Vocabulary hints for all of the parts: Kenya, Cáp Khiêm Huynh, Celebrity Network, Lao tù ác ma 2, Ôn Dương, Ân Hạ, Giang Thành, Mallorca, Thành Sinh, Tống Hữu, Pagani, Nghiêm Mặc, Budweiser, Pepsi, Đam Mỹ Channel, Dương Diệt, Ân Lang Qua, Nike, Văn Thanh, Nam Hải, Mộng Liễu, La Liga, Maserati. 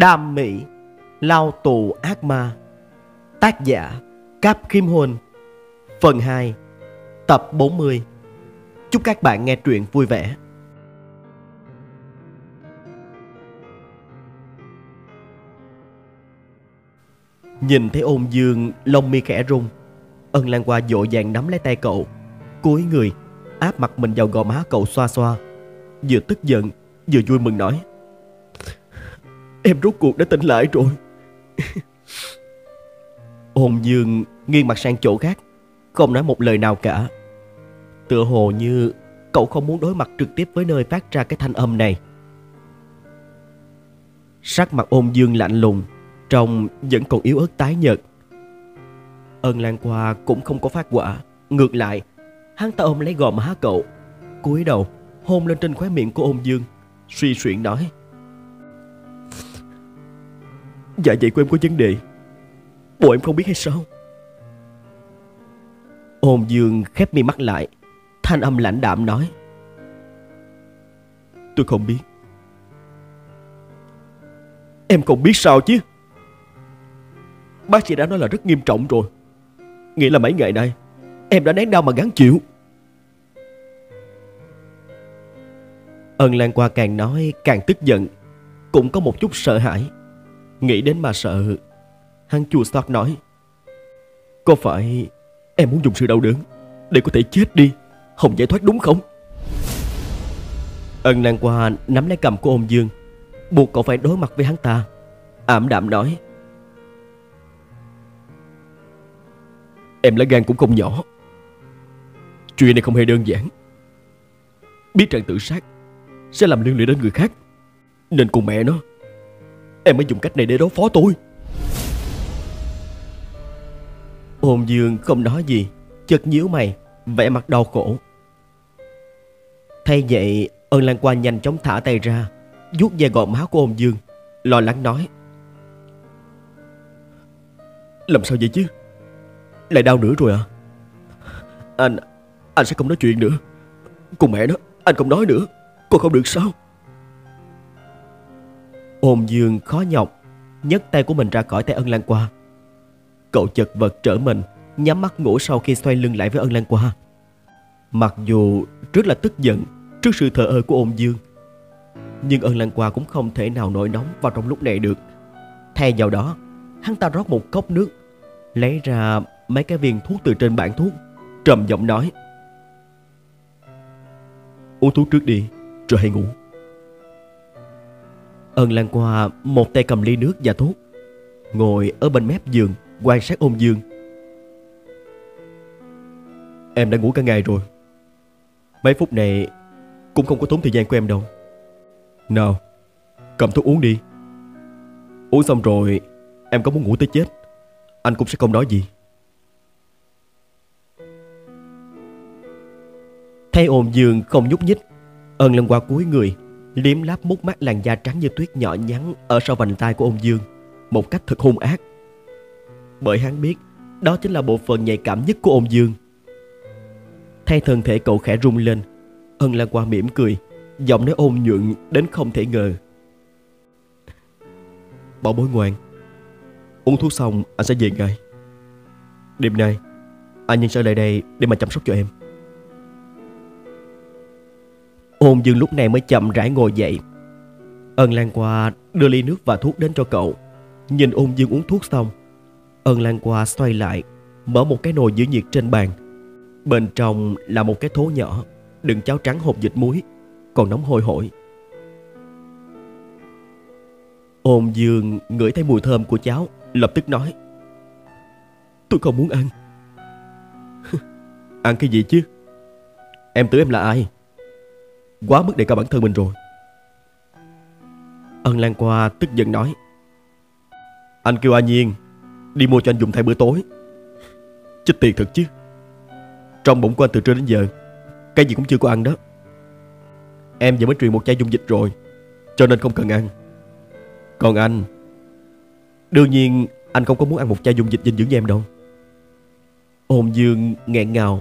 Đam Mỹ, lao tù ác ma. Tác giả Cáp Khiêm Huynh. Phần 2, tập 40. Chúc các bạn nghe truyện vui vẻ. Nhìn thấy Ôn Dương, lông mi khẽ rung. Ân Lang Qua vội vàng nắm lấy tay cậu, cúi người áp mặt mình vào gò má cậu xoa xoa, vừa tức giận vừa vui mừng nói: Em rốt cuộc đã tỉnh lại rồi. Ôn Dương nghiêng mặt sang chỗ khác, không nói một lời nào cả. Tựa hồ như cậu không muốn đối mặt trực tiếp với nơi phát ra cái thanh âm này. Sắc mặt Ôn Dương lạnh lùng, trông vẫn còn yếu ớt tái nhợt. Ân Lang Qua cũng không có phát hỏa, ngược lại hắn ta ôm lấy gò má cậu, cúi đầu hôn lên trên khóe miệng của Ôn Dương, suy suyển nói: Dạ vậy của em có vấn đề, bộ em không biết hay sao? Ôn Dương khép mi mắt lại, thanh âm lãnh đạm nói: Tôi không biết. Em không biết sao chứ? Bác sĩ đã nói là rất nghiêm trọng rồi, nghĩa là mấy ngày nay em đã nén đau mà gắng chịu. Ân Lang Qua càng nói càng tức giận, cũng có một chút sợ hãi, nghĩ đến mà sợ. Hắn chua xót nói: Có phải em muốn dùng sự đau đớn để có thể chết đi, không giải thoát đúng không? Ân Lang Qua nắm lấy cằm của Ôn Dương, buộc cậu phải đối mặt với hắn ta, ảm đạm nói: Em lá gan cũng không nhỏ, chuyện này không hề đơn giản. Biết rằng tự sát sẽ làm liên lụy đến người khác, nên cùng mẹ nó, em mới dùng cách này để đối phó tôi. Ôn Dương không nói gì, chợt nhíu mày, vẻ mặt đau khổ. Thay vậy, Ân Lang Qua nhanh chóng thả tay ra, vuốt về gò má của Ôn Dương, lo lắng nói: Làm sao vậy chứ? Lại đau nữa rồi à? Anh sẽ không nói chuyện nữa. Cùng mẹ nó, anh không nói nữa, con không được sao? Ôn Dương khó nhọc nhấc tay của mình ra khỏi tay Ân Lang Qua. Cậu chật vật trở mình, nhắm mắt ngủ sau khi xoay lưng lại với Ân Lang Qua. Mặc dù rất là tức giận trước sự thờ ơ của Ôn Dương, nhưng Ân Lang Qua cũng không thể nào nổi nóng vào trong lúc này được. Thay vào đó, hắn ta rót một cốc nước, lấy ra mấy cái viên thuốc từ trên bảng thuốc, trầm giọng nói: Uống thuốc trước đi, rồi hãy ngủ. Ân Lang Qua một tay cầm ly nước và thuốc, ngồi ở bên mép giường quan sát Ôn Dương. Em đã ngủ cả ngày rồi, mấy phút này cũng không có tốn thời gian của em đâu. Nào, cầm thuốc uống đi. Uống xong rồi, em có muốn ngủ tới chết, anh cũng sẽ không nói gì. Thấy Ôn Dương không nhúc nhích, Ân Lang Qua cúi người liếm láp mút mắt làn da trắng như tuyết nhỏ nhắn ở sau vành tai của Ôn Dương một cách thật hung ác, bởi hắn biết đó chính là bộ phận nhạy cảm nhất của Ôn Dương. Thấy thân thể cậu khẽ rung lên, Ân Lang Qua mỉm cười, giọng nói ôn nhuận đến không thể ngờ: Bảo bối ngoan, uống thuốc xong anh sẽ về ngay. Đêm nay anh nhân sẽ lại đây để mà chăm sóc cho em. Ôn Dương lúc này mới chậm rãi ngồi dậy. Ân Lang Qua đưa ly nước và thuốc đến cho cậu. Nhìn Ôn Dương uống thuốc xong, Ân Lang Qua xoay lại, mở một cái nồi giữ nhiệt trên bàn. Bên trong là một cái thố nhỏ đựng cháo trắng hộp dịch muối, còn nóng hôi hổi. Ôn Dương ngửi thấy mùi thơm của cháo, lập tức nói: Tôi không muốn ăn. Ăn cái gì chứ? Em tưởng em là ai? Quá mức đề cao bản thân mình rồi. Ân Lang Qua tức giận nói: Anh kêu A Nhiên đi mua cho anh dùng thay bữa tối. Chết tiệt thật chứ, trong bụng của anh từ trưa đến giờ cái gì cũng chưa có ăn đó. Em vừa mới truyền một chai dung dịch rồi, cho nên không cần ăn. Còn anh, đương nhiên anh không có muốn ăn một chai dung dịch dinh dưỡng với em đâu. Ôn Dương nghẹn ngào,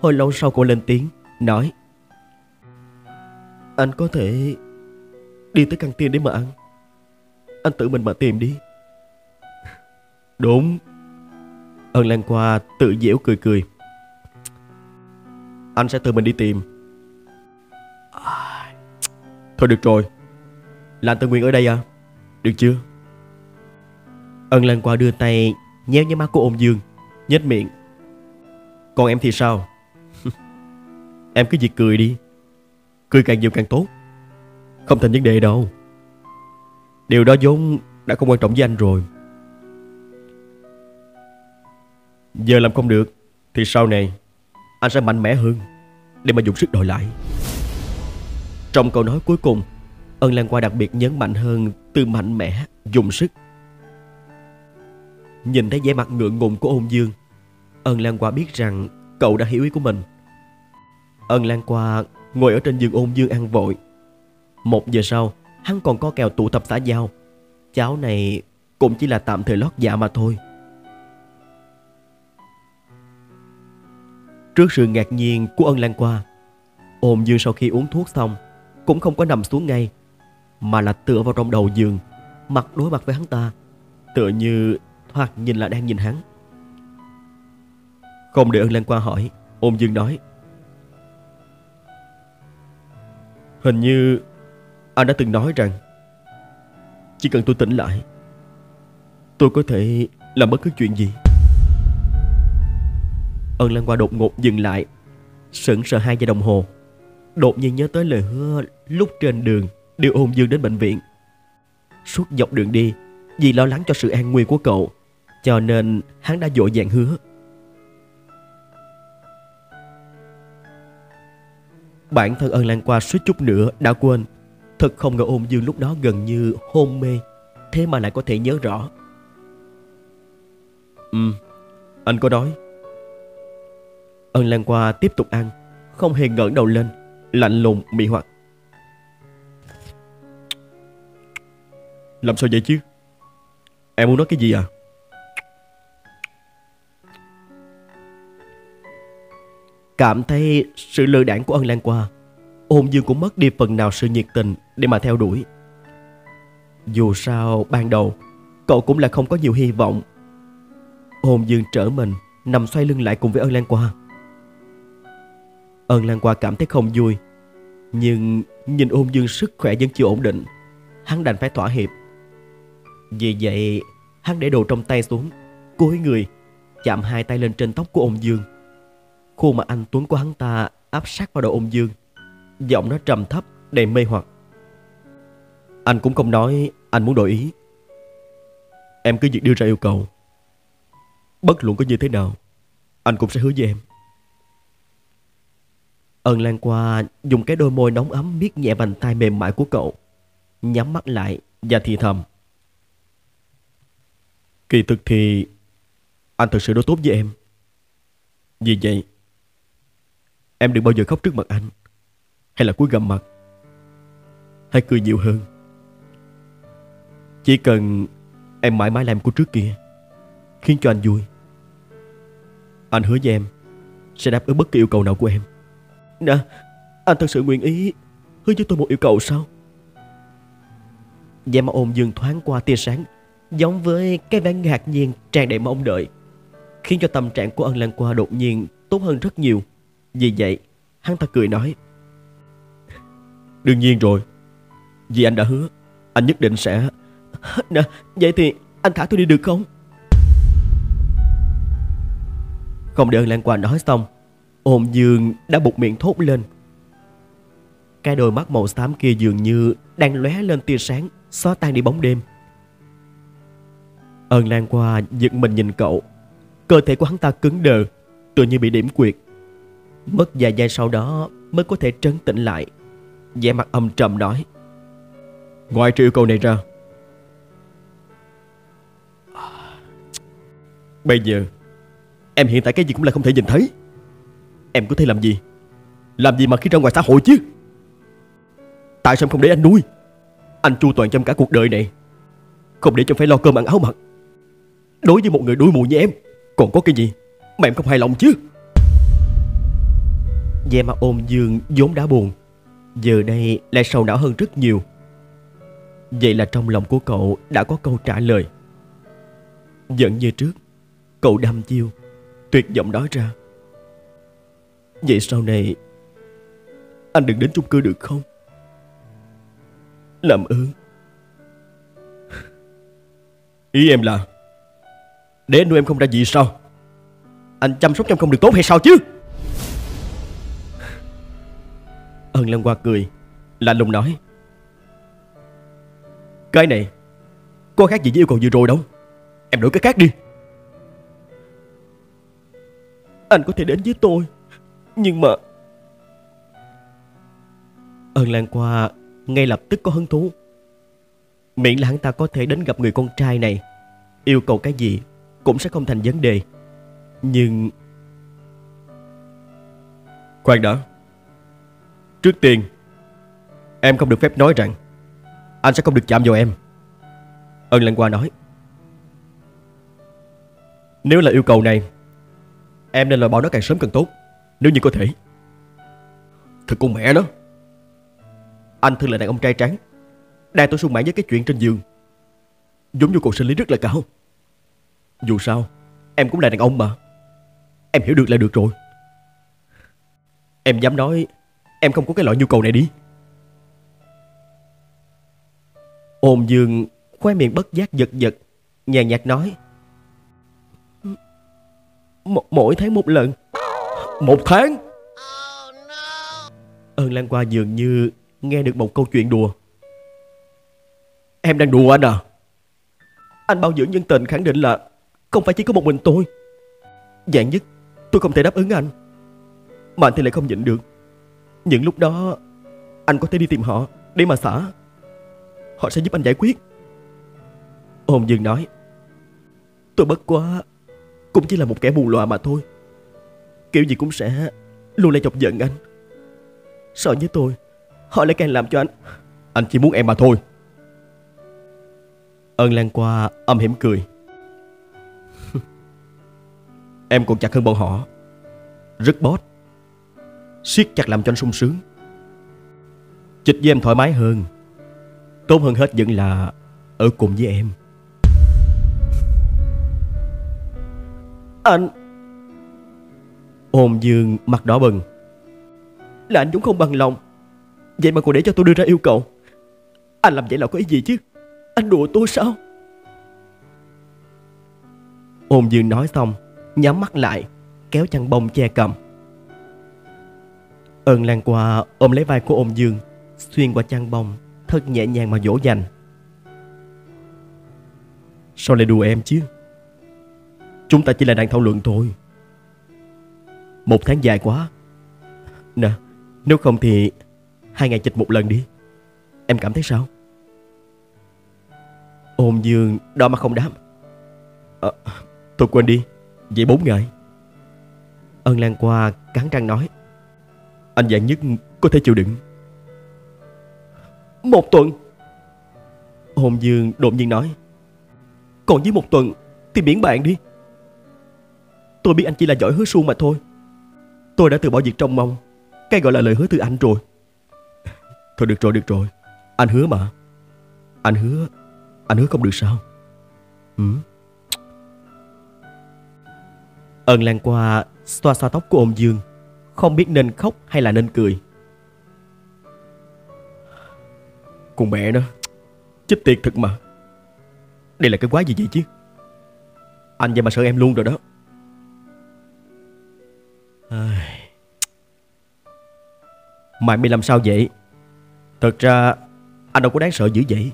hồi lâu sau cô lên tiếng nói: Anh có thể đi tới căng tin để mà ăn. anh tự mình mà tìm đi. Đúng. Ân Lang Qua tự dễu cười cười. Anh sẽ tự mình đi tìm. Thôi được rồi, làm tự nguyện ở đây à, được chưa? Ân Lang Qua đưa tay nhéo nhéo má của Ôn Dương, nhếch miệng. Còn em thì sao? Em cứ việc cười đi, cười càng nhiều càng tốt, không thành vấn đề đâu. Điều đó vốn đã không quan trọng với anh rồi. Giờ làm không được thì sau này anh sẽ mạnh mẽ hơn để mà dùng sức đòi lại. Trong câu nói cuối cùng, Ân Lang Qua đặc biệt nhấn mạnh hơn từ mạnh mẽ, dùng sức. Nhìn thấy vẻ mặt ngượng ngùng của Ôn Dương, Ân Lang Qua biết rằng cậu đã hiểu ý của mình. Ân Lang Qua ngồi ở trên giường Ôn Dương ăn vội. 1 giờ sau, hắn còn có kèo tụ tập xã giao. Cháu này cũng chỉ là tạm thời lót dạ mà thôi. Trước sự ngạc nhiên của Ân Lang Qua, Ôn Dương sau khi uống thuốc xong cũng không có nằm xuống ngay, mà là tựa vào trong đầu giường, mặt đối mặt với hắn ta, tựa như thoạt nhìn là đang nhìn hắn. Không để Ân Lang Qua hỏi, Ôn Dương nói: Hình như anh đã từng nói rằng chỉ cần tôi tỉnh lại, tôi có thể làm bất cứ chuyện gì. Ân Lang Qua đột ngột dừng lại, sững sờ 2 giây đồng hồ. Đột nhiên nhớ tới lời hứa lúc trên đường đưa Ôn Dương đến bệnh viện. Suốt dọc đường đi, vì lo lắng cho sự an nguy của cậu, cho nên hắn đã vội vàng hứa: Bản thân Ân Lang Qua suýt chút nữa đã quên. Thật không ngờ Ôn Dương lúc đó gần như hôn mê, thế mà lại có thể nhớ rõ. Anh có đói. Ân Lang Qua tiếp tục ăn, không hề ngẩng đầu lên, lạnh lùng mị hoặc: Làm sao vậy chứ? Em muốn nói cái gì à? Cảm thấy sự lơ đãng của Ân Lang Qua, Ôn Dương cũng mất đi phần nào sự nhiệt tình để mà theo đuổi. Dù sao ban đầu cậu cũng là không có nhiều hy vọng. Ôn Dương trở mình nằm xoay lưng lại cùng với Ân Lang Qua. Ân Lang Qua cảm thấy không vui, nhưng nhìn Ôn Dương sức khỏe vẫn chưa ổn định, hắn đành phải thỏa hiệp. Vì vậy hắn để đồ trong tay xuống, cúi người chạm 2 tay lên trên tóc của Ôn Dương. Khuôn mặt anh tuấn của hắn ta áp sát vào đầu Ôn Dương, giọng nó trầm thấp đầy mê hoặc: Anh cũng không nói anh muốn đổi ý, em cứ việc đưa ra yêu cầu, bất luận có như thế nào anh cũng sẽ hứa với em. Ân Lang Qua dùng cái đôi môi nóng ấm miết nhẹ bàn tay mềm mại của cậu, nhắm mắt lại và thì thầm: Kỳ thực thì anh thật sự đối tốt với em. Vì vậy em đừng bao giờ khóc trước mặt anh, hay là cúi gằm mặt, hãy cười nhiều hơn. Chỉ cần em mãi mãi làm của trước kia, khiến cho anh vui, anh hứa với em sẽ đáp ứng bất kỳ yêu cầu nào của em. Nè, anh thật sự nguyện ý hứa với tôi một yêu cầu sao? Vẻ mặt Ôn Dương thoáng qua tia sáng, giống với cái vẻ ngạc nhiên tràn đầy mong đợi, khiến cho tâm trạng của Ân Lang Qua đột nhiên tốt hơn rất nhiều. Vì vậy hắn ta cười nói: Đương nhiên rồi, vì anh đã hứa, anh nhất định sẽ. Nè, vậy thì anh thả tôi đi được không? Không để Ân Lang Qua nói xong, Ôn Dương đã buột miệng thốt lên. Cái đôi mắt màu xám kia dường như đang lóe lên tia sáng, xóa tan đi bóng đêm. Ân Lang Qua giật mình nhìn cậu, cơ thể của hắn ta cứng đờ, tựa như bị điểm quyệt. Mất vài giây sau đó mới có thể trấn tĩnh lại, vẻ mặt âm trầm nói: Ngoài trừ yêu cầu này ra, bây giờ em hiện tại cái gì cũng là không thể nhìn thấy, em có thể làm gì? Làm gì mà khi ra ngoài xã hội chứ? Tại sao em không để anh nuôi? Anh chu toàn trong cả cuộc đời này, không để cho phải lo cơm ăn áo mặc. Đối với một người đuôi mù như em, còn có cái gì mà em không hài lòng chứ? Vẻ mặt Ôn Dương vốn đã buồn, giờ đây lại sầu não hơn rất nhiều. Vậy là trong lòng của cậu đã có câu trả lời. Vẫn như trước, cậu đăm chiêu, tuyệt vọng nói ra: vậy sau này anh đừng đến chung cư được không? Làm ơn. Ý em là để anh nuôi em không ra gì sao? Anh chăm sóc em không được tốt hay sao chứ? Ân Lang Qua cười, lạnh lùng nói: cái này có khác gì với yêu cầu vừa rồi đâu. Em đổi cái khác đi. Anh có thể đến với tôi, nhưng mà... Ân Lang Qua ngay lập tức có hứng thú. Miễn là hắn ta có thể đến gặp người con trai này, yêu cầu cái gì cũng sẽ không thành vấn đề. Nhưng... khoan đã. Trước tiên, em không được phép nói rằng anh sẽ không được chạm vào em. Ân Lang Qua nói. Nếu là yêu cầu này, em nên loại bỏ nó càng sớm càng tốt, nếu như có thể. Thật con mẹ nó. Anh thường là đàn ông trai tráng, đang tôi sung mãn với cái chuyện trên giường, giống như cuộc sinh lý rất là cao. Dù sao em cũng là đàn ông mà, em hiểu được là được rồi. Em dám nói em không có cái loại nhu cầu này đi. Ôn Dương khoe miệng bất giác giật giật, nhàn nhạt nói: mỗi tháng một lần. Một tháng? Ân Lang Qua dường như nghe được một câu chuyện đùa. Em đang đùa anh à? Anh bảo dưỡng nhân tình khẳng định là không phải chỉ có một mình tôi. Dạng nhất tôi không thể đáp ứng anh, mà anh thì lại không nhịn được. Những lúc đó anh có thể đi tìm họ để mà xả, họ sẽ giúp anh giải quyết. Ôn Dương nói: tôi bất quá cũng chỉ là một kẻ mù lòa mà thôi, kiểu gì cũng sẽ luôn lại chọc giận anh. So với tôi, họ lại càng làm cho anh... Anh chỉ muốn em mà thôi. Ân Lang Qua âm hiểm cười. Em còn chặt hơn bọn họ, rất boss, siết chặt làm cho anh sung sướng. Chịch với em thoải mái hơn, tốt hơn hết vẫn là ở cùng với em. Anh... Ôn Dương mặt đỏ bừng. Là anh cũng không bằng lòng, vậy mà còn để cho tôi đưa ra yêu cầu. Anh làm vậy là có ý gì chứ? Anh đùa tôi sao? Ôn Dương nói xong, nhắm mắt lại, kéo chăn bông che cầm. Ân Lang Qua ôm lấy vai của Ôn Dương, xuyên qua chăn bông, thật nhẹ nhàng mà dỗ dành. Sao lại đùa em chứ? Chúng ta chỉ là đang thảo luận thôi. Một tháng dài quá. Nè, nếu không thì 2 ngày chịch một lần đi. Em cảm thấy sao? Ôn Dương đỏ mặt không đáp. Tôi quên đi, vậy 4 ngày. Ân Lang Qua cắn răng nói: anh dạng nhất có thể chịu đựng 1 tuần. Ôn Dương đột nhiên nói: còn với 1 tuần thì miễn bạn đi. Tôi biết anh chỉ là giỏi hứa suông mà thôi. Tôi đã từ bỏ việc trông mong cái gọi là lời hứa từ anh rồi. Thôi được rồi, được rồi. Anh hứa mà. Anh hứa không được sao? Ân Lang Qua xoa xoa tóc của Ôn Dương, không biết nên khóc hay là nên cười. Cùng mẹ nó, chết tiệt thật mà. Đây là cái quái gì vậy chứ? Anh vậy mà sợ em luôn rồi đó. Mày bị làm sao vậy? Thật ra anh đâu có đáng sợ dữ vậy.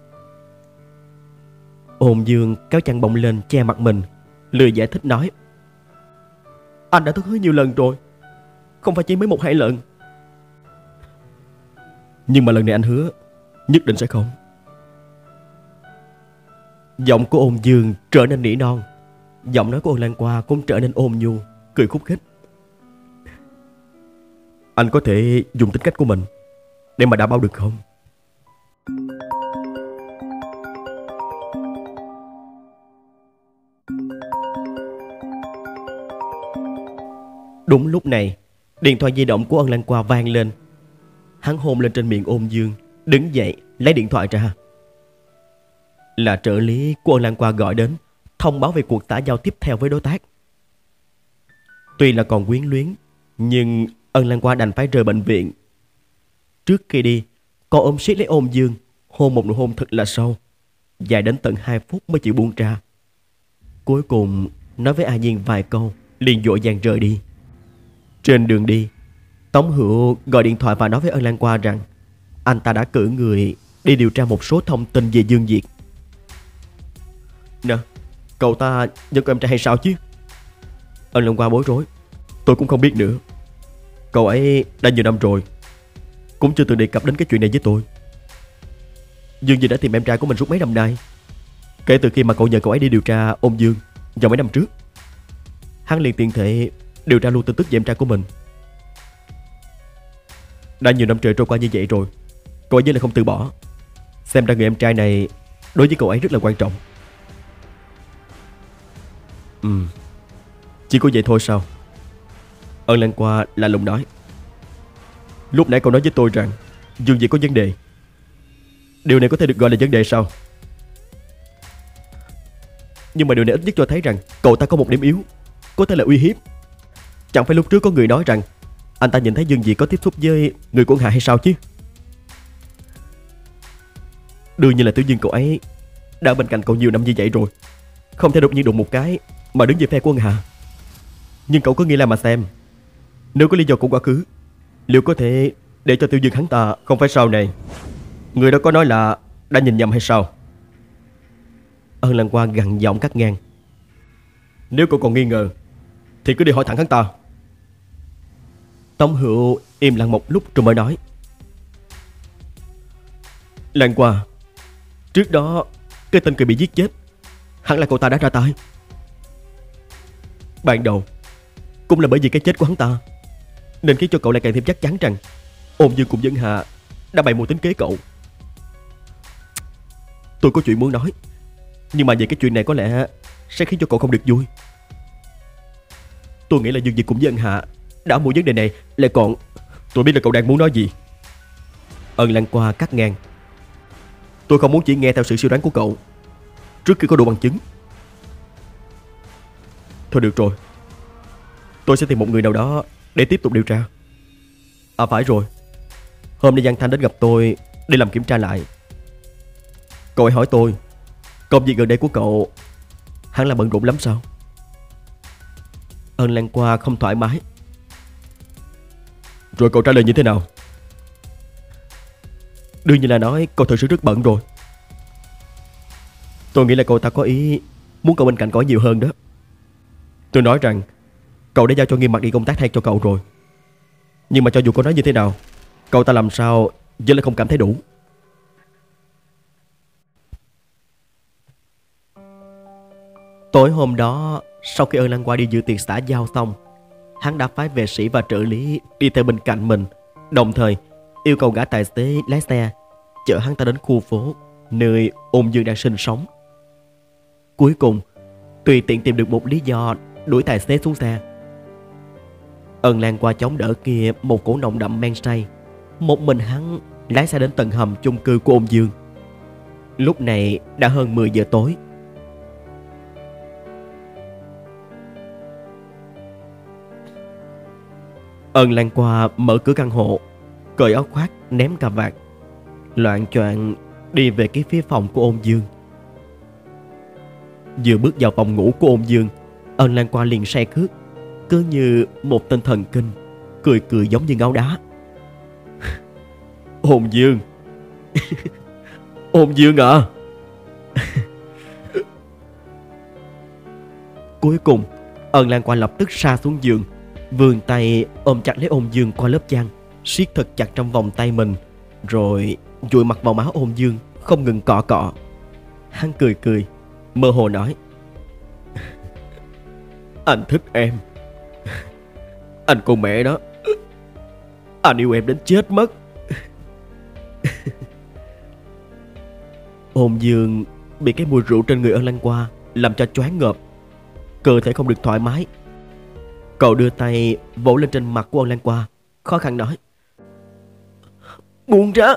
Ôn Dương kéo chăn bông lên che mặt mình, lười giải thích nói: anh đã thất hứa nhiều lần rồi, không phải chỉ mới 1-2 lần. Nhưng mà lần này anh hứa nhất định sẽ không. Giọng của Ôn Dương trở nên nỉ non, giọng nói của Ân Lang Qua cũng trở nên ôn nhu, cười khúc khích. Anh có thể dùng tính cách của mình để mà đảm bảo được không? Đúng lúc này, điện thoại di động của Ân Lang Qua vang lên. Hắn hôn lên trên miệng Ôn Dương, đứng dậy lấy điện thoại ra. là trợ lý của Ân Lang Qua gọi đến thông báo về cuộc tả giao tiếp theo với đối tác. Tuy là còn quyến luyến, nhưng Ân Lang Qua đành phải rời bệnh viện. Trước khi đi, cô ôm siết lấy Ôn Dương, hôn một nụ hôn thật là sâu, dài đến tận 2 phút mới chịu buông ra. Cuối cùng nói với A Nhiên vài câu, liền vội vàng rời đi. Trên đường đi, Tống Hữu gọi điện thoại và nói với Ân Lang Qua rằng anh ta đã cử người đi điều tra một số thông tin về Dương Diệt. Nè, cậu ta nhận em trai hay sao chứ? Ân Lang Qua bối rối. Tôi cũng không biết nữa. Cậu ấy đã nhiều năm rồi, cũng chưa từng đề cập đến cái chuyện này với tôi. Dương Diệt đã tìm em trai của mình suốt mấy năm nay, kể từ khi mà cậu nhờ cậu ấy đi điều tra Ôn Dương vào mấy năm trước. Hắn liền tiện thể điều tra luôn tin tức về em trai của mình. Đã nhiều năm trời trôi qua như vậy rồi, cậu ấy vẫn là không từ bỏ. Xem ra người em trai này đối với cậu ấy rất là quan trọng. Chỉ có vậy thôi sao? Ân Lang Qua là lùng nói. Lúc nãy cậu nói với tôi rằng Dương Diệt có vấn đề. Điều này có thể được gọi là vấn đề sao? Nhưng mà điều này ít nhất cho thấy rằng cậu ta có một điểm yếu, có thể là uy hiếp. Chẳng phải lúc trước có người nói rằng anh ta nhìn thấy Dương Diệt có tiếp xúc với người của Hạ hay sao chứ? Đương nhiên là Tiểu Dương cậu ấy đã bên cạnh cậu nhiều năm như vậy rồi, không thể đột nhiên đụng một cái mà đứng về phe của Hạ. Nhưng cậu có nghĩ lại mà xem, nếu có lý do của quá khứ, liệu có thể để cho Tiểu Dương hắn ta không phải sao này? Người đó có nói là đã nhìn nhầm hay sao? Ân Lang Qua gằn giọng cắt ngang. Nếu cậu còn nghi ngờ thì cứ đi hỏi thẳng hắn ta. Tống Hữu im lặng một lúc rồi mới nói. Lang Qua, trước đó cái tên kia bị giết chết hẳn là cậu ta đã ra tay. Ban đầu cũng là bởi vì cái chết của hắn ta nên khiến cho cậu lại càng thêm chắc chắn rằng Ôn Dương cùng Dân Hạ đã bày mưu tính kế cậu. Tôi có chuyện muốn nói, nhưng mà về cái chuyện này có lẽ sẽ khiến cho cậu không được vui. Tôi nghĩ là Dương Diệt cùng với Ân Hạ đã mua vấn đề này, lại còn... Tôi biết là cậu đang muốn nói gì. Ân Lang Qua cắt ngang. Tôi không muốn chỉ nghe theo sự suy đoán của cậu trước khi có đủ bằng chứng. Thôi được rồi, tôi sẽ tìm một người nào đó để tiếp tục điều tra. À phải rồi, hôm nay Giang Thành đến gặp tôi để làm kiểm tra lại. Cậu ấy hỏi tôi công việc gần đây của cậu hẳn là bận rộn lắm sao? Ân Lang Qua không thoải mái. Rồi cậu trả lời như thế nào? Đương nhiên là nói cậu thật sự rất bận rồi. Tôi nghĩ là cậu ta có ý muốn cậu bên cạnh cậu nhiều hơn đó. Tôi nói rằng cậu đã giao cho Nghiêm Mặc đi công tác thay cho cậu rồi, nhưng mà cho dù cậu nói như thế nào, cậu ta làm sao vẫn là không cảm thấy đủ. Tối hôm đó, sau khi Ân Lang Qua đi dự tiệc xã giao xong, hắn đã phái vệ sĩ và trợ lý đi theo bên cạnh mình, đồng thời yêu cầu gã tài xế lái xe chở hắn ta đến khu phố nơi Ôn Dương đang sinh sống. Cuối cùng, tùy tiện tìm được một lý do đuổi tài xế xuống xe. Ân Lang Qua chống đỡ kia một cổ nồng đậm men say, một mình hắn lái xe đến tầng hầm chung cư của Ôn Dương. Lúc này đã hơn 10 giờ tối. Ân Lang Qua mở cửa căn hộ, cởi áo khoác, ném cà vạt, loạng choạng đi về cái phía phòng của Ôn Dương. Vừa bước vào phòng ngủ của Ôn Dương, Ân Lang Qua liền say khướt, cứ như một tên thần kinh, cười giống như ngáo đá. Ôn Dương, Ôn Dương à. Cuối cùng, Ân Lang Qua lập tức sa xuống giường, vươn tay ôm chặt lấy Ôn Dương qua lớp chăn, siết thật chặt trong vòng tay mình, rồi vùi mặt vào má Ôn Dương, không ngừng cọ cọ. Hắn cười, mơ hồ nói. Anh thích em. Anh con mẹ đó, anh yêu em đến chết mất. Ôn Dương bị cái mùi rượu trên người Ân Lang Qua làm cho choáng ngợp, cơ thể không được thoải mái. Cậu đưa tay vỗ lên trên mặt của Ân Lang Qua, khó khăn nói. Buông ra,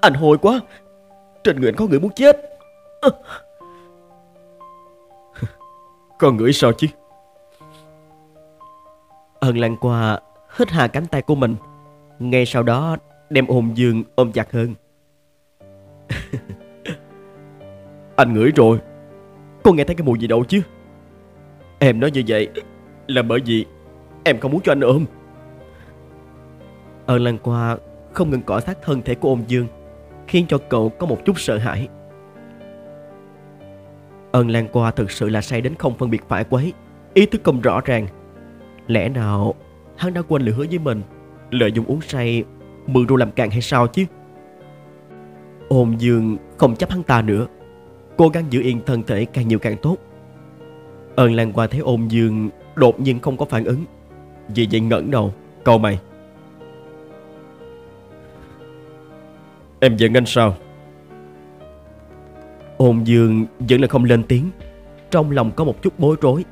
anh hồi quá, trên người anh có người muốn chết. Con ngửi sao chứ? Ân Lang Qua hít hà cánh tay của mình, ngay sau đó đem Ôn Dương ôm chặt hơn. Anh ngửi rồi, con nghe thấy cái mùi gì đâu chứ? Em nói như vậy là bởi vì em không muốn cho anh ôm. Ân Lang Qua không ngừng cọ sát thân thể của Ôn Dương, khiến cho cậu có một chút sợ hãi. Ân Lang Qua thực sự là say đến không phân biệt phải quấy, ý thức không rõ ràng. Lẽ nào hắn đã quên lời hứa với mình, lợi dụng uống say mượn rượu làm càng hay sao chứ? Ôn Dương không chấp hắn ta nữa, cố gắng giữ yên thân thể càng nhiều càng tốt. Ân Lang Qua thấy Ôn Dương đột nhiên không có phản ứng, vì vậy ngẩng đầu cau mày. Em giận anh sao? Ôn Dương vẫn là không lên tiếng, trong lòng có một chút bối rối,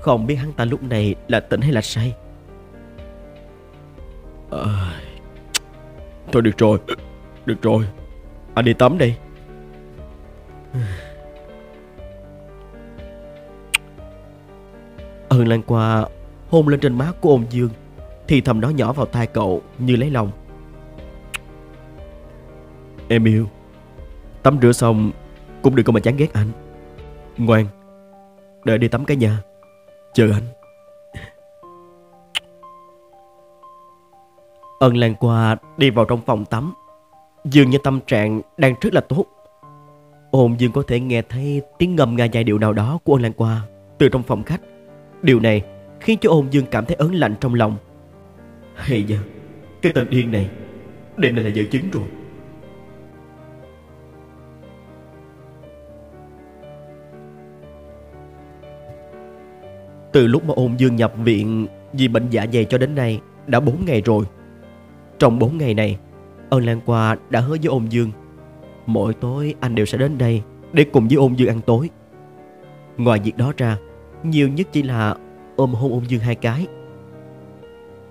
không biết hắn ta lúc này là tỉnh hay là say. Thôi được rồi, anh đi tắm đi. Ân Lang Qua hôn lên trên má của Ôn Dương, thì thầm đó nhỏ vào tai cậu như lấy lòng. Em yêu, tắm rửa xong cũng đừng có mà chán ghét anh. Ngoan, đợi đi tắm cái nhà, chờ anh. Ân Lang Qua đi vào trong phòng tắm, dường như tâm trạng đang rất là tốt. Ôn Dương có thể nghe thấy tiếng ngâm nga giai điệu nào đó của Ân Lang Qua từ trong phòng khách. Điều này khiến cho Ôn Dương cảm thấy ớn lạnh trong lòng. Hay da, cái tên điên này, đêm nay là dẫn chứng rồi. Từ lúc mà Ôn Dương nhập viện vì bệnh dạ dày cho đến nay đã 4 ngày rồi. Trong 4 ngày này, Ân Lang Qua đã hứa với Ôn Dương, mỗi tối anh đều sẽ đến đây để cùng với Ôn Dương ăn tối. Ngoài việc đó ra, nhiều nhất chỉ là ôm hôn Ôn Dương 2 cái.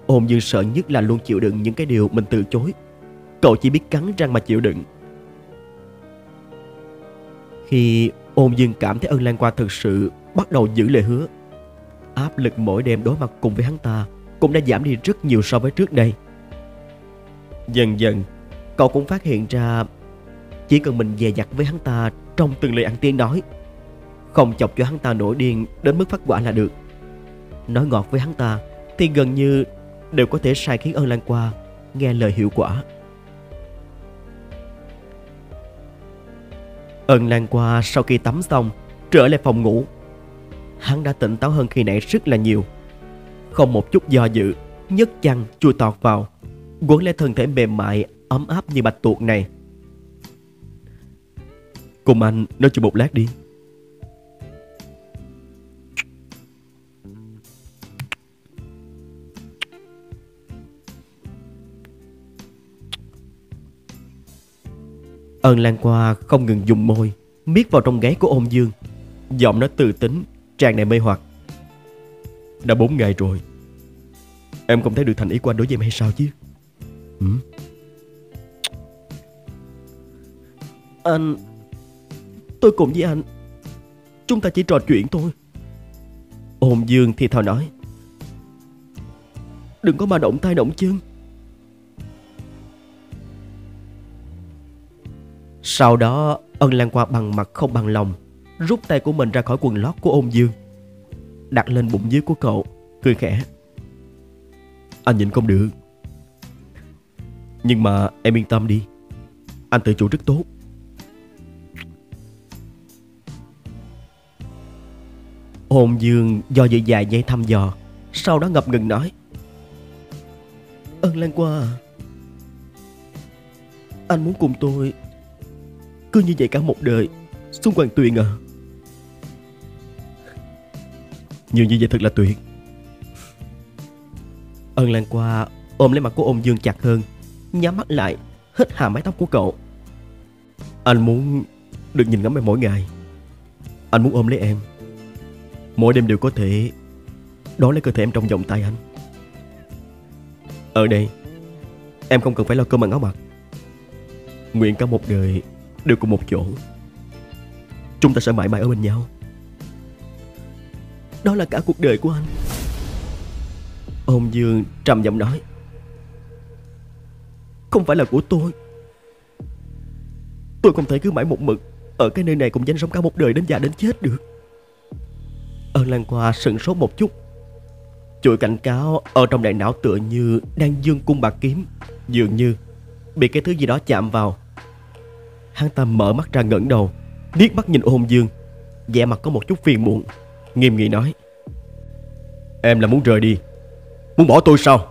Ôn Dương sợ nhất là luôn chịu đựng những cái điều mình từ chối. Cậu chỉ biết cắn răng mà chịu đựng. Khi Ôn Dương cảm thấy Ân Lang Qua thực sự bắt đầu giữ lời hứa, áp lực mỗi đêm đối mặt cùng với hắn ta cũng đã giảm đi rất nhiều so với trước đây. Dần dần, cậu cũng phát hiện ra chỉ cần mình dè dặt với hắn ta trong từng lời ăn tiếng nói, không chọc cho hắn ta nổi điên đến mức phát quả là được. Nói ngọt với hắn ta thì gần như đều có thể sai khiến Ân Lang Qua nghe lời hiệu quả. Ân Lang Qua sau khi tắm xong trở lại phòng ngủ. Hắn đã tỉnh táo hơn khi nãy rất là nhiều, không một chút do dự, nhấc chăn chui tọt vào, quấn lấy thân thể mềm mại ấm áp như bạch tuộc này. Cùng anh nói chuyện một lát đi. Ân Lang Qua không ngừng dùng môi miết vào trong gáy của Ôn Dương, giọng nói từ tính tràn đầy mê hoặc. Đã 4 ngày rồi, em không thấy được thành ý của anh đối với em hay sao chứ? Anh, tôi cùng với anh, chúng ta chỉ trò chuyện thôi. Ôn Dương thì thào nói. Đừng có mà động tay động chân. Sau đó Ân Lang Qua bằng mặt không bằng lòng, rút tay của mình ra khỏi quần lót của Ôn Dương, đặt lên bụng dưới của cậu, cười khẽ. Anh nhịn không được. Nhưng mà em yên tâm đi, anh tự chủ rất tốt. Ôn Dương do dự vài giây thăm dò, sau đó ngập ngừng nói. Ân Lang Qua, anh muốn cùng tôi cứ như vậy cả một đời xung quanh tuyền à? Nhiều như vậy thật là tuyệt. Ân Lang Qua ôm lấy mặt của Ôn Dương chặt hơn, nhắm mắt lại, hít hà mái tóc của cậu. Anh muốn được nhìn ngắm em mỗi ngày, anh muốn ôm lấy em, mỗi đêm đều có thể đón lấy cơ thể em trong vòng tay anh. Ở đây em không cần phải lo cơm ăn áo mặc, nguyện cả một đời đều cùng một chỗ, chúng ta sẽ mãi mãi ở bên nhau. Đó là cả cuộc đời của anh. Ôn Dương trầm giọng nói, không phải là của tôi. Tôi không thể cứ mãi một mực ở cái nơi này cùng dành sống cả một đời đến già đến chết được. Ân Lang Qua sững sốt một chút. Chuỗi cảnh cáo ở trong đại não tựa như đang dương cung bạc kiếm, dường như bị cái thứ gì đó chạm vào. Hắn ta mở mắt ra ngẩng đầu, liếc mắt nhìn Ôn Dương, vẻ mặt có một chút phiền muộn, nghiêm nghị nói, em là muốn rời đi, muốn bỏ tôi sao?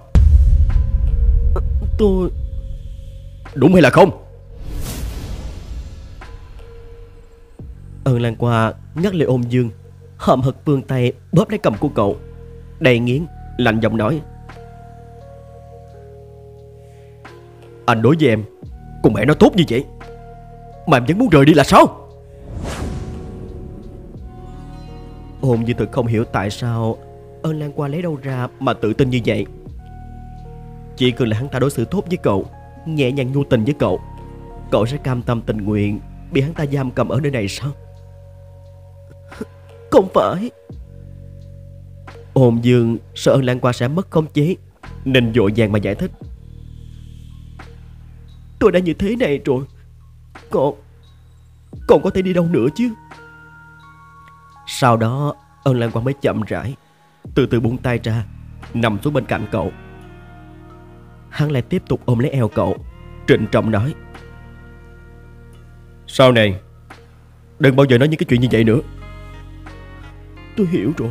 Tôi... đúng hay là không? Ân Lang Qua ngắt lời Ôn Dương, hậm hực vươn tay bóp lấy cầm của cậu, đầy nghiến, lạnh giọng nói, anh đối với em cùng mẹ nó tốt như vậy mà em vẫn muốn rời đi là sao? Ôn Dương thực không hiểu tại sao Ân Lang Qua lấy đâu ra mà tự tin như vậy. Chỉ cần là hắn ta đối xử tốt với cậu, nhẹ nhàng nhu tình với cậu, cậu sẽ cam tâm tình nguyện bị hắn ta giam cầm ở nơi này sao? Không phải. Ôn Dương sợ Ân Lang Qua sẽ mất khống chế nên vội vàng mà giải thích, tôi đã như thế này rồi, còn có thể đi đâu nữa chứ? Sau đó Ân Lang Qua mới chậm rãi từ từ buông tay ra, nằm xuống bên cạnh cậu. Hắn lại tiếp tục ôm lấy eo cậu, trịnh trọng nói, sau này đừng bao giờ nói những cái chuyện như vậy nữa. Tôi hiểu rồi.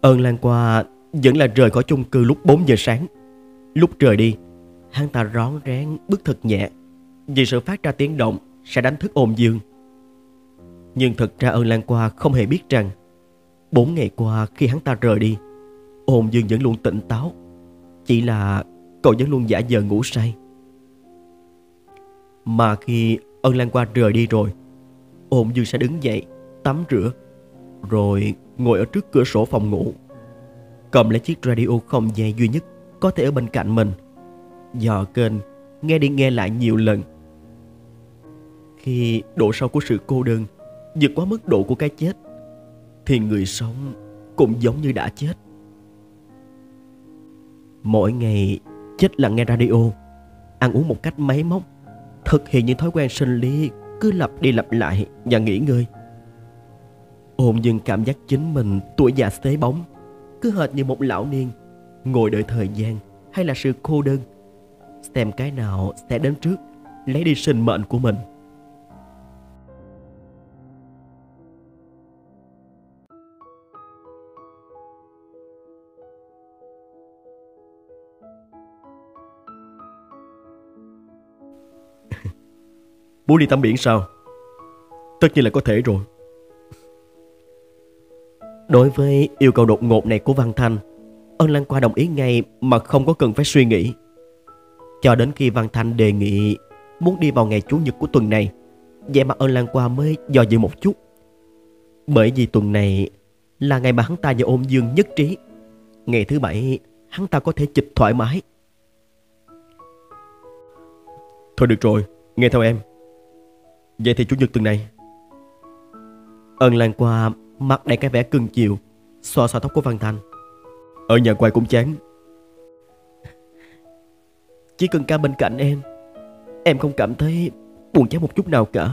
Ân Lang Qua vẫn là rời khỏi chung cư lúc 4 giờ sáng. Lúc rời đi, hắn ta rón rén bước thật nhẹ, vì sự phát ra tiếng động sẽ đánh thức Ôn Dương. Nhưng thật ra Ân Lang Qua không hề biết rằng 4 ngày qua khi hắn ta rời đi, Ôn Dương vẫn luôn tỉnh táo, chỉ là cậu vẫn luôn giả vờ ngủ say. Mà khi Ân Lang Qua rời đi rồi, Ôn Dương sẽ đứng dậy, tắm rửa, rồi ngồi ở trước cửa sổ phòng ngủ, cầm lấy chiếc radio không dây duy nhất có thể ở bên cạnh mình, dò kênh nghe đi nghe lại nhiều lần. Khi độ sâu của sự cô đơn vượt quá mức độ của cái chết, thì người sống cũng giống như đã chết. Mỗi ngày chết là nghe radio, ăn uống một cách máy móc, thực hiện những thói quen sinh lý cứ lặp đi lặp lại và nghỉ ngơi. Ôn Dương cảm giác chính mình tuổi già xế bóng, cứ hệt như một lão niên ngồi đợi thời gian hay là sự cô đơn, xem cái nào sẽ đến trước lấy đi sinh mệnh của mình. Muốn đi tắm biển sao? Tất nhiên là có thể rồi. Đối với yêu cầu đột ngột này của Văn Thanh, Ân Lang Qua đồng ý ngay mà không có cần phải suy nghĩ. Cho đến khi Văn Thanh đề nghị muốn đi vào ngày Chủ nhật của tuần này, vậy mà Ân Lang Qua mới do dự một chút. Bởi vì tuần này là ngày mà hắn ta và Ôn Dương nhất trí, ngày thứ bảy hắn ta có thể chịch thoải mái. Thôi được rồi, nghe theo em. Vậy thì Chủ nhật tuần này. Ân Lang Qua mặt đầy cái vẻ cưng chiều, xoa xoa tóc của Văn Thanh. Ở nhà quay cũng chán, chỉ cần ca bên cạnh em không cảm thấy buồn chán một chút nào cả.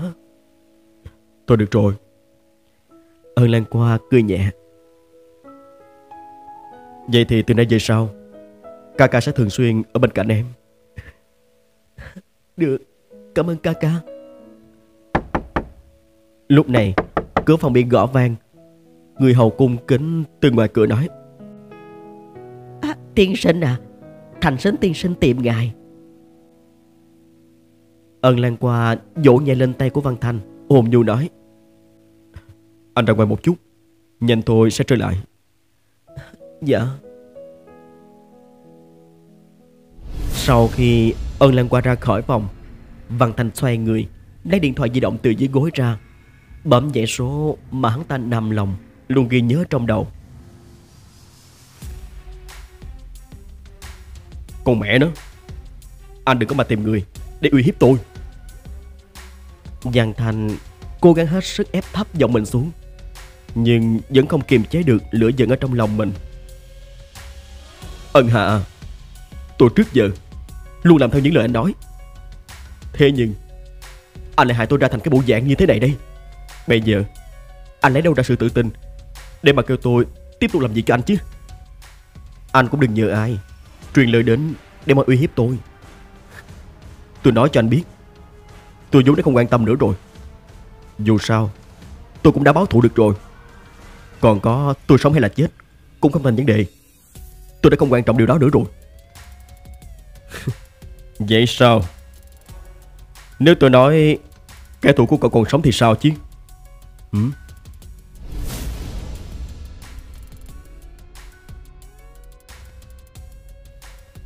Thôi được rồi. Ân Lang Qua cười nhẹ. Vậy thì từ nay về sau, ca ca sẽ thường xuyên ở bên cạnh em. Được, cảm ơn ca ca. Lúc này cửa phòng bị gõ vang. Người hầu cung kính từ ngoài cửa nói, tiên sinh à, Thành Sinh tiên sinh tìm ngài. Ân Lang Qua vỗ nhẹ lên tay của Văn Thanh, ôm nhu nói, anh ra ngoài một chút, nhanh thôi sẽ trở lại. Dạ. Sau khi Ân Lang Qua ra khỏi phòng, Văn Thanh xoay người, lấy điện thoại di động từ dưới gối ra, bấm dãy số mà hắn ta nằm lòng luôn ghi nhớ trong đầu. Còn mẹ nó, anh đừng có mà tìm người để uy hiếp tôi. Giang Thành cố gắng hết sức ép thấp giọng mình xuống, nhưng vẫn không kiềm chế được lửa giận ở trong lòng mình. Ân Hạ, tôi trước giờ luôn làm theo những lời anh nói, thế nhưng anh lại hại tôi ra thành cái bộ dạng như thế này đây. Bây giờ anh lấy đâu ra sự tự tin để mà kêu tôi tiếp tục làm việc cho anh chứ? Anh cũng đừng nhờ ai truyền lời đến để mà uy hiếp tôi. Tôi nói cho anh biết, tôi vốn đã không quan tâm nữa rồi. Dù sao tôi cũng đã báo thù được rồi. Còn có tôi sống hay là chết cũng không thành vấn đề. Tôi đã không quan trọng điều đó nữa rồi. Vậy sao? Nếu tôi nói kẻ thù của cậu còn sống thì sao chứ?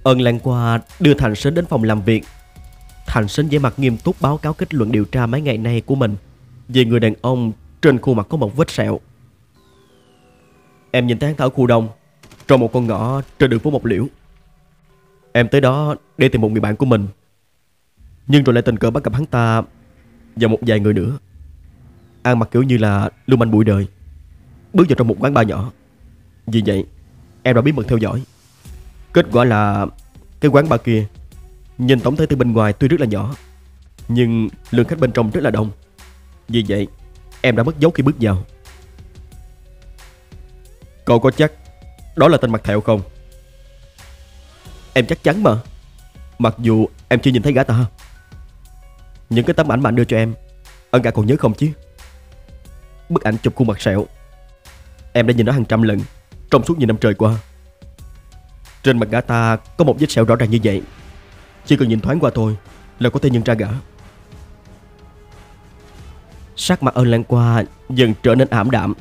Ân Lang Qua đưa Thành Sinh đến phòng làm việc. Thành Sinh vẻ mặt nghiêm túc báo cáo kết luận điều tra mấy ngày nay của mình về người đàn ông trên khuôn mặt có một vết sẹo. Em nhìn thấy hắn ta ở khu đông, trong một con ngõ trên đường phố Mộng Liễu. Em tới đó để tìm một người bạn của mình, nhưng rồi lại tình cờ bắt gặp hắn ta và một vài người nữa, ăn mặc kiểu như là lưu manh bụi đời, bước vào trong một quán bar nhỏ. Vì vậy em đã bí mật theo dõi. Kết quả là cái quán bar kia nhìn tổng thể từ bên ngoài tuy rất là nhỏ, nhưng lượng khách bên trong rất là đông. Vì vậy em đã mất dấu khi bước vào. Cậu có chắc đó là tên mặt thẹo không? Em chắc chắn mà. Mặc dù em chưa nhìn thấy gã ta. Những cái tấm ảnh mà anh đưa cho em, Ân Hạ còn nhớ không chứ? Bức ảnh chụp khuôn mặt sẹo, em đã nhìn nó hàng trăm lần trong suốt nhiều năm trời qua. Trên mặt gã ta có một vết sẹo rõ ràng như vậy, chỉ cần nhìn thoáng qua thôi là có thể nhận ra gã. Sắc mặt Ân Lang Qua dần trở nên ảm đạm.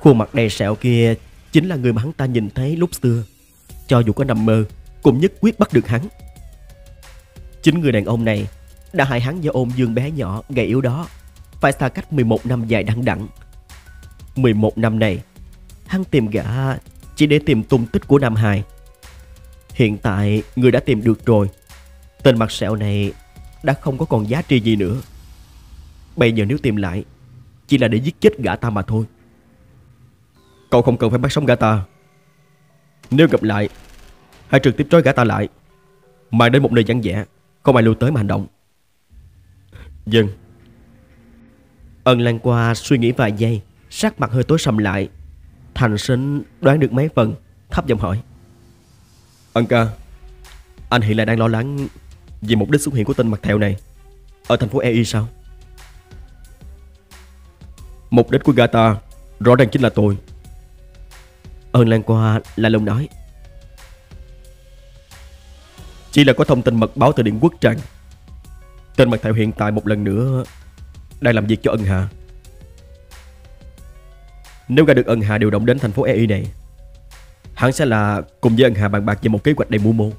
Khuôn mặt đầy sẹo kia chính là người mà hắn ta nhìn thấy lúc xưa. Cho dù có nằm mơ cũng nhất quyết bắt được hắn. Chính người đàn ông này đã hại hắn do Ôn Dương bé nhỏ gầy yếu đó phải xa cách 11 năm dài đằng đẵng. 11 năm này hắn tìm gã chỉ để tìm tung tích của Nam Hải. Hiện tại người đã tìm được rồi, tên mặt sẹo này đã không có còn giá trị gì nữa. Bây giờ nếu tìm lại chỉ là để giết chết gã ta mà thôi. Cậu không cần phải bắt sống gã ta. Nếu gặp lại, hãy trực tiếp trói gã ta lại, mang đến một nơi vắng vẻ không ai lưu tới mà hành động. Dừng. Ân Lang Qua suy nghĩ vài giây, sắc mặt hơi tối sầm lại. Thành Sinh đoán được mấy phần, thấp giọng hỏi: Ân ca, anh hiện lại đang lo lắng vì mục đích xuất hiện của tên mặt thẹo này ở thành phố EI sao? Mục đích của gã ta rõ ràng chính là tôi. Ân Lang Qua là lùng nói. Chỉ là có thông tin mật báo từ Điện Quốc rằng tên mặt thẹo hiện tại một lần nữa đang làm việc cho Ân Hạ. Nếu gã được Ân Hạ điều động đến thành phố EI này, hắn sẽ là cùng với Ân Hạ bàn bạc về một kế hoạch đầy mưu mô.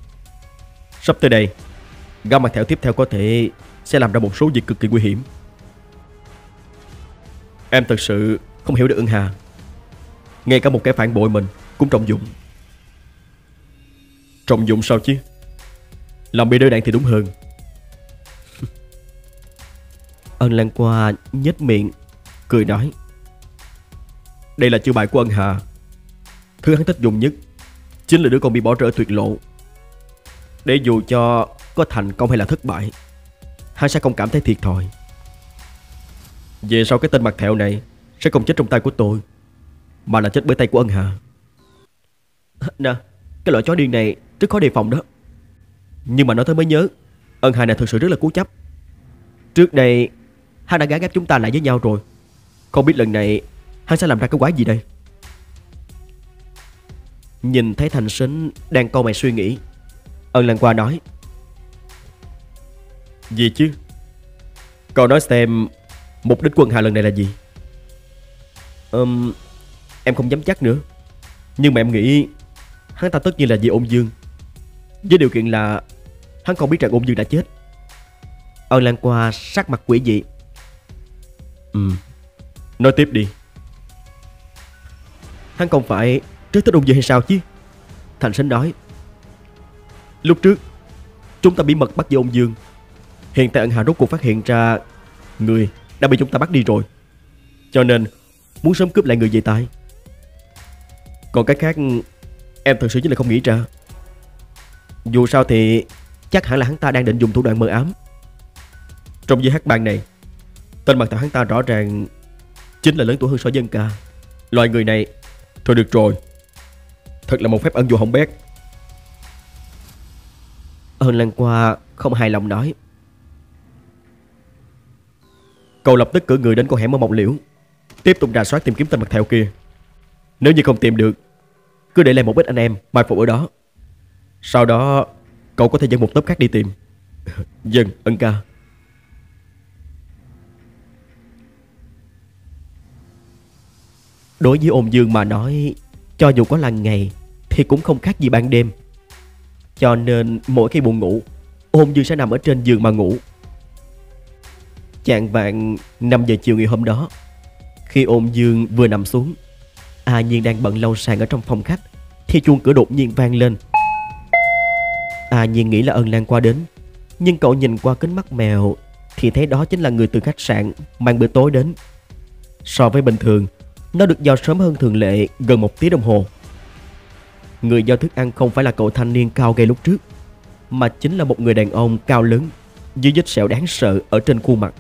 Sắp tới đây, gã mặt thẹo tiếp theo có thể sẽ làm ra một số việc cực kỳ nguy hiểm. Em thật sự không hiểu được Ân Hạ. Ngay cả một kẻ phản bội mình cũng trọng dụng. Trọng dụng sao chứ? Làm bị đối đạn thì đúng hơn. Ân Lang Qua nhếch miệng cười nói: Đây là chiêu bài của Ân Hạ. Thứ hắn thích dùng nhất chính là đứa con bị bỏ rơi tuyệt lộ. Để dù cho có thành công hay là thất bại, hắn sẽ không cảm thấy thiệt thòi. Về sau cái tên mặt thẹo này sẽ không chết trong tay của tôi, mà là chết bởi tay của Ân Hạ. Nè, cái loại chó điên này rất khó đề phòng đó. Nhưng mà nói tới mới nhớ, Ân Hạ này thực sự rất là cố chấp. Trước đây hắn đã gán ghép chúng ta lại với nhau rồi, không biết lần này hắn sẽ làm ra cái quái gì đây. Nhìn thấy Thành Sinh đang cau mày suy nghĩ, Ân Lang Qua nói: Gì chứ? Cậu nói xem mục đích của Ân Hạ lần này là gì? Em không dám chắc nữa, nhưng mà em nghĩ hắn ta tất nhiên là vì Ôn Dương, với điều kiện là hắn không biết rằng Ôn Dương đã chết. Ân Lang Qua sắc mặt quỷ dị. Nói tiếp đi. Hắn không phải rất thích Ôn Dương hay sao chứ? Thành Sinh nói. Lúc trước chúng ta bí mật bắt giữ Ôn Dương, hiện tại Ân Hạ rốt cuộc phát hiện ra người đã bị chúng ta bắt đi rồi, cho nên muốn sớm cướp lại người về tay. Còn cái khác em thật sự chính là không nghĩ ra. Dù sao thì chắc hẳn là hắn ta đang định dùng thủ đoạn mờ ám. Trong giới hát bàn này, tên mặt tạo hắn ta rõ ràng chính là lớn tuổi hơn so với Dân Ca. Loại người này, thôi được rồi, thật là một phép ẩn dụ hỏng bét. Ân Lang Qua không hài lòng nói. Cậu lập tức cử người đến con hẻm ở Mộng Liễu, tiếp tục rà soát tìm kiếm tên mặt thẹo kia. Nếu như không tìm được, cứ để lại một ít anh em mai phục ở đó. Sau đó cậu có thể dẫn một tốp khác đi tìm. Dân, Ân Ca. Đối với Ôn Dương mà nói, cho dù có là ngày thì cũng không khác gì ban đêm. Cho nên mỗi khi buồn ngủ, Ôn Dương sẽ nằm ở trên giường mà ngủ. Chạng vạng 5 giờ chiều ngày hôm đó, khi Ôn Dương vừa nằm xuống, A Nhiên đang bận lau sàn ở trong phòng khách thì chuông cửa đột nhiên vang lên. A Nhiên nghĩ là Ân Lang Qua đến, nhưng cậu nhìn qua kính mắt mèo thì thấy đó chính là người từ khách sạn mang bữa tối đến. So với bình thường, nó được giao sớm hơn thường lệ gần 1 tiếng đồng hồ. Người giao thức ăn không phải là cậu thanh niên cao gầy lúc trước, mà chính là một người đàn ông cao lớn với vết sẹo đáng sợ ở trên khuôn mặt.